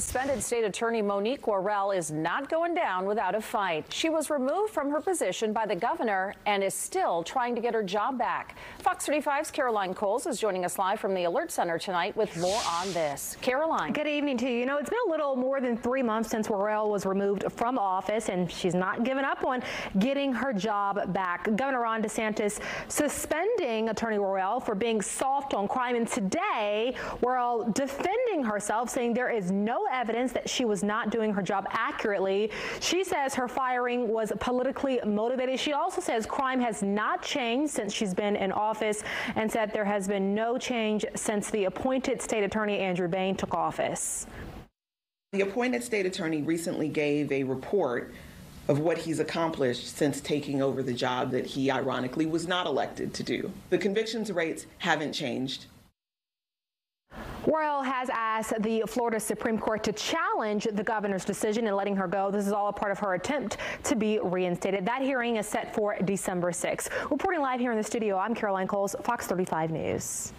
Suspended state attorney Monique Worrell is not going down without a fight. She was removed from her position by the governor and is still trying to get her job back. Fox 35's Caroline Coles is joining us live from the Alert Center tonight with more on this. Caroline. Good evening to you. You know, it's been a little more than 3 months since Worrell was removed from office, and she's not giving up on getting her job back. Governor Ron DeSantis suspending attorney Worrell for being soft on crime, and today Worrell defending herself, saying there is no evidence that she was not doing her job accurately. She says her firing was politically motivated. She also says crime has not changed since she's been in office and said there has been no change since the appointed state attorney Andrew Bain took office. The appointed state attorney recently gave a report of what he's accomplished since taking over the job that he ironically was not elected to do. The convictions rates haven't changed. Worrell has asked the Florida Supreme Court to challenge the governor's decision in letting her go. This is all a part of her attempt to be reinstated. That hearing is set for December 6th. Reporting live here in the studio, I'm Caroline Coles, Fox 35 News.